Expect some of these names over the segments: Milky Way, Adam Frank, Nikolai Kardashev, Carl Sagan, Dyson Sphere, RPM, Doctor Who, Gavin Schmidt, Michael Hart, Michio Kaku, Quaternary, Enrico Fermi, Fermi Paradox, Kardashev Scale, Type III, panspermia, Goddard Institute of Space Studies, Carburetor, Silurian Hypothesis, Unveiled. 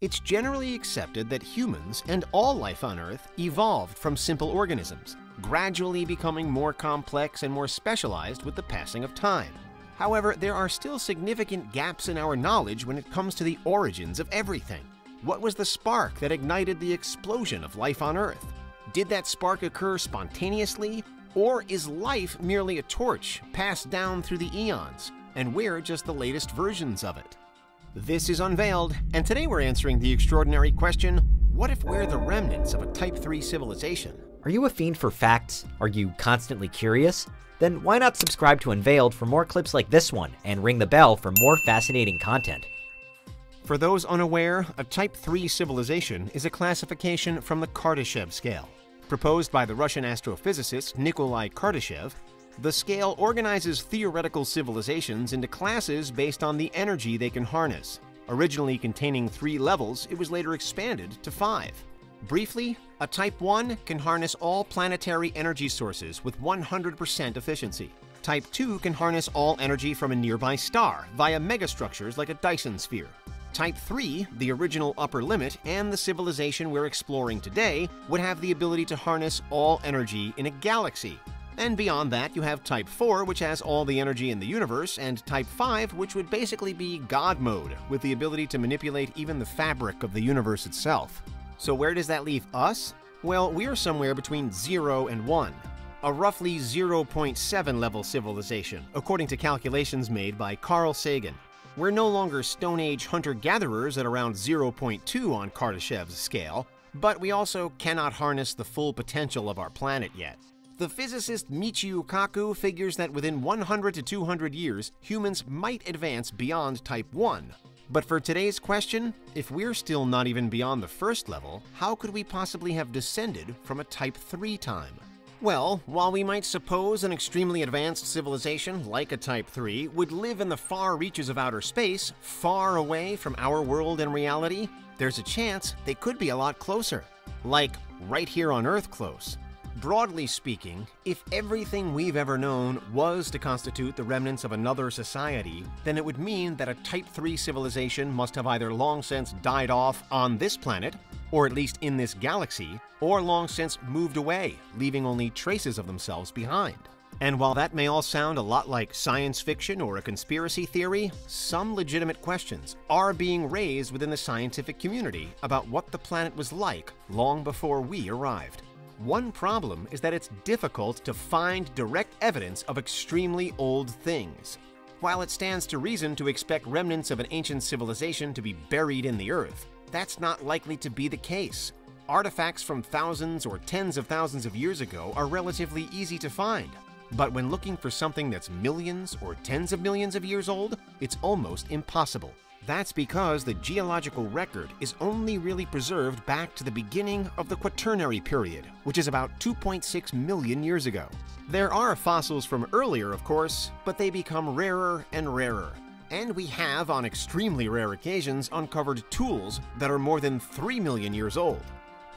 It's generally accepted that humans and all life on Earth evolved from simple organisms, gradually becoming more complex and more specialized with the passing of time. However, there are still significant gaps in our knowledge when it comes to the origins of everything. What was the spark that ignited the explosion of life on Earth? Did that spark occur spontaneously, or is life merely a torch passed down through the eons, and we're just the latest versions of it? This is Unveiled, and today we're answering the extraordinary question, what if we're the remnants of a Type 3 civilization? Are you a fiend for facts? Are you constantly curious? Then why not subscribe to Unveiled for more clips like this one, and ring the bell for more fascinating content. For those unaware, a Type 3 civilization is a classification from the Kardashev Scale. Proposed by the Russian astrophysicist Nikolai Kardashev, the scale organizes theoretical civilizations into classes based on the energy they can harness. Originally containing 3 levels, it was later expanded to 5. Briefly, a Type 1 can harness all planetary energy sources with 100% efficiency. Type 2 can harness all energy from a nearby star via megastructures like a Dyson Sphere. Type 3, the original upper limit, and the civilization we're exploring today would have the ability to harness all energy in a galaxy. And beyond that, you have Type 4, which has all the energy in the universe, and Type 5, which would basically be God mode, with the ability to manipulate even the fabric of the universe itself. So where does that leave us? Well, we're somewhere between 0 and 1. A roughly 0.7 level civilization, according to calculations made by Carl Sagan. We're no longer Stone Age hunter-gatherers at around 0.2 on Kardashev's scale, but we also cannot harness the full potential of our planet yet. The physicist Michio Kaku figures that within 100 to 200 years, humans might advance beyond Type 1. But for today's question, if we're still not even beyond the first level, how could we possibly have descended from a Type 3 time? Well, while we might suppose an extremely advanced civilization, like a Type 3, would live in the far reaches of outer space, far away from our world and reality, there's a chance they could be a lot closer. Like, right here on Earth close. Broadly speaking, if everything we've ever known was to constitute the remnants of another society, then it would mean that a Type 3 civilization must have either long since died off on this planet, or at least in this galaxy, or long since moved away, leaving only traces of themselves behind. And while that may all sound a lot like science fiction or a conspiracy theory, some legitimate questions are being raised within the scientific community about what the planet was like long before we arrived. One problem is that it's difficult to find direct evidence of extremely old things. While it stands to reason to expect remnants of an ancient civilization to be buried in the Earth, that's not likely to be the case. Artifacts from thousands or tens of thousands of years ago are relatively easy to find, but when looking for something that's millions or tens of millions of years old, it's almost impossible. That's because the geological record is only really preserved back to the beginning of the Quaternary period, which is about 2.6 million years ago. There are fossils from earlier, of course, but they become rarer and rarer. And we have, on extremely rare occasions, uncovered tools that are more than 3 million years old.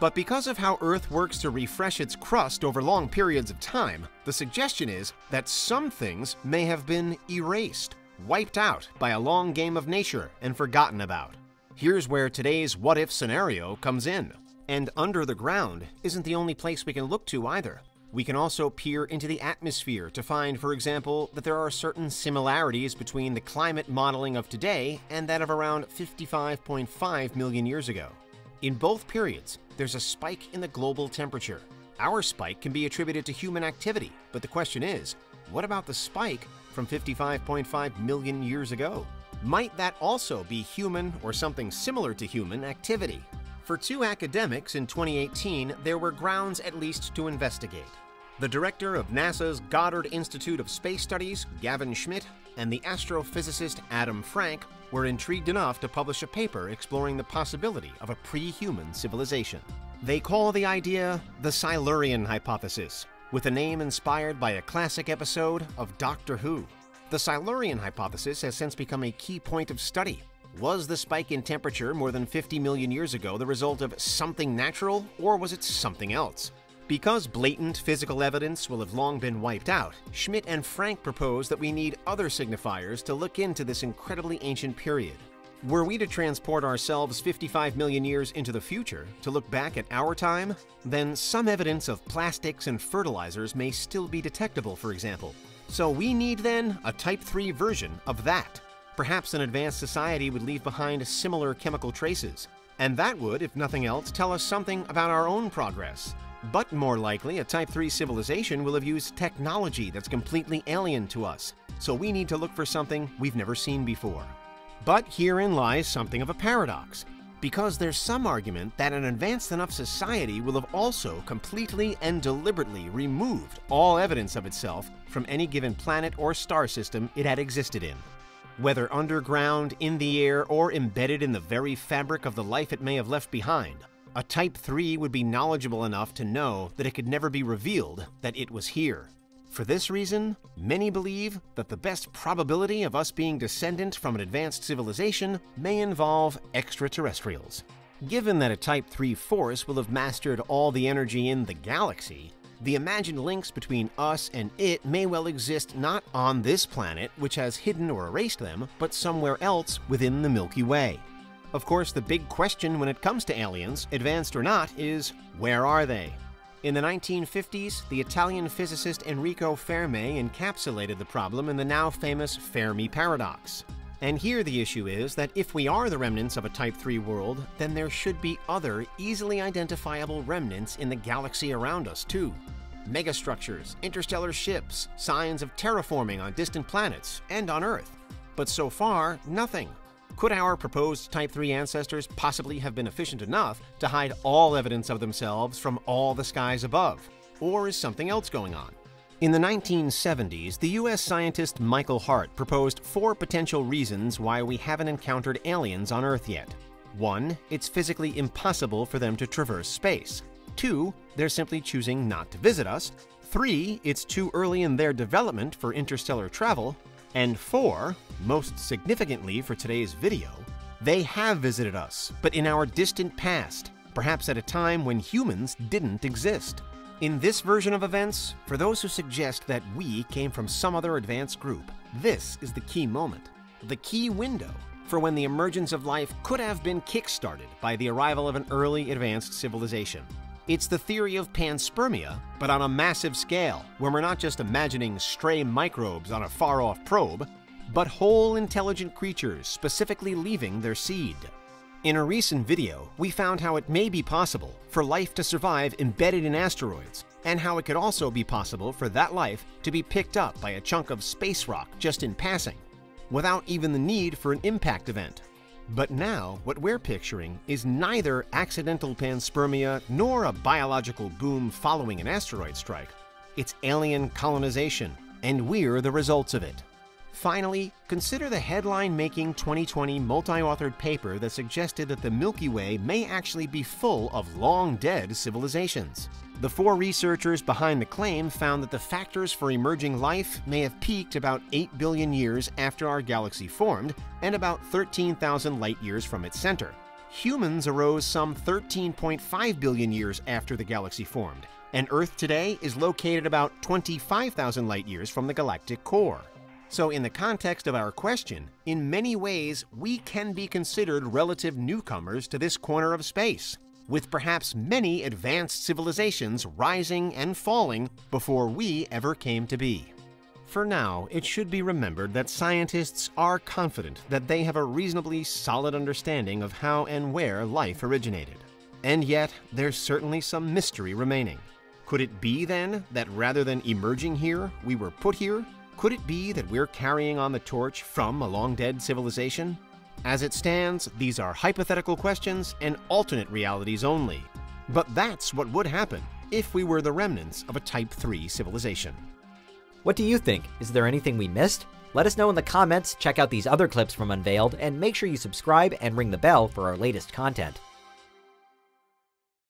But because of how Earth works to refresh its crust over long periods of time, the suggestion is that some things may have been erased, wiped out by a long game of nature and forgotten about. Here's where today's what-if scenario comes in. And under the ground isn't the only place we can look to either. We can also peer into the atmosphere to find, for example, that there are certain similarities between the climate modeling of today and that of around 55.5 million years ago. In both periods, there's a spike in the global temperature. Our spike can be attributed to human activity, but the question is, what about the spike from 55.5 million years ago? Might that also be human or something similar to human activity? For 2 academics in 2018, there were grounds at least to investigate. The director of NASA's Goddard Institute of Space Studies, Gavin Schmidt, and the astrophysicist Adam Frank were intrigued enough to publish a paper exploring the possibility of a pre-human civilization. They call the idea the Silurian Hypothesis, with a name inspired by a classic episode of Doctor Who. The Silurian Hypothesis has since become a key point of study. Was the spike in temperature more than 50 million years ago the result of something natural, or was it something else? Because blatant physical evidence will have long been wiped out, Schmidt and Frank propose that we need other signifiers to look into this incredibly ancient period. Were we to transport ourselves 55 million years into the future to look back at our time, then some evidence of plastics and fertilizers may still be detectable, for example. So we need, then, a Type 3 version of that. Perhaps an advanced society would leave behind similar chemical traces. And that would, if nothing else, tell us something about our own progress. But more likely, a Type 3 civilization will have used technology that's completely alien to us, so we need to look for something we've never seen before. But herein lies something of a paradox, because there's some argument that an advanced enough society will have also completely and deliberately removed all evidence of itself from any given planet or star system it had existed in. Whether underground, in the air, or embedded in the very fabric of the life it may have left behind, a Type 3 would be knowledgeable enough to know that it could never be revealed that it was here. For this reason, many believe that the best probability of us being descendants from an advanced civilization may involve extraterrestrials. Given that a Type 3 force will have mastered all the energy in the galaxy, the imagined links between us and it may well exist not on this planet, which has hidden or erased them, but somewhere else within the Milky Way. Of course, the big question when it comes to aliens, advanced or not, is where are they? In the 1950s, the Italian physicist Enrico Fermi encapsulated the problem in the now famous Fermi Paradox. And here the issue is that if we are the remnants of a Type 3 world, then there should be other, easily identifiable remnants in the galaxy around us, too. Megastructures, interstellar ships, signs of terraforming on distant planets, and on Earth. But so far, nothing. Could our proposed Type 3 ancestors possibly have been efficient enough to hide all evidence of themselves from all the skies above? Or is something else going on? In the 1970s, the US scientist Michael Hart proposed 4 potential reasons why we haven't encountered aliens on Earth yet. 1. It's physically impossible for them to traverse space. 2. They're simply choosing not to visit us. 3. It's too early in their development for interstellar travel. And 4. Most significantly for today's video, they have visited us, but in our distant past, perhaps at a time when humans didn't exist. In this version of events, for those who suggest that we came from some other advanced group, this is the key moment, the key window for when the emergence of life could have been kick-started by the arrival of an early advanced civilization. It's the theory of panspermia, but on a massive scale, where we're not just imagining stray microbes on a far-off probe, but whole intelligent creatures specifically leaving their seed. In a recent video, we found how it may be possible for life to survive embedded in asteroids, and how it could also be possible for that life to be picked up by a chunk of space rock just in passing, without even the need for an impact event. But now, what we're picturing is neither accidental panspermia nor a biological boom following an asteroid strike. It's alien colonization, and we're the results of it. Finally, consider the headline-making 2020 multi-authored paper that suggested that the Milky Way may actually be full of long-dead civilizations. The 4 researchers behind the claim found that the factors for emerging life may have peaked about 8 billion years after our galaxy formed and about 13,000 light-years from its center. Humans arose some 13.5 billion years after the galaxy formed, and Earth today is located about 25,000 light-years from the galactic core. So in the context of our question, in many ways, we can be considered relative newcomers to this corner of space, with perhaps many advanced civilizations rising and falling before we ever came to be. For now, it should be remembered that scientists are confident that they have a reasonably solid understanding of how and where life originated. And yet, there's certainly some mystery remaining. Could it be, then, that rather than emerging here, we were put here? Could it be that we're carrying on the torch from a long-dead civilization? As it stands, these are hypothetical questions and alternate realities only. But that's what would happen if we were the remnants of a Type 3 civilization. What do you think? Is there anything we missed? Let us know in the comments, check out these other clips from Unveiled, and make sure you subscribe and ring the bell for our latest content.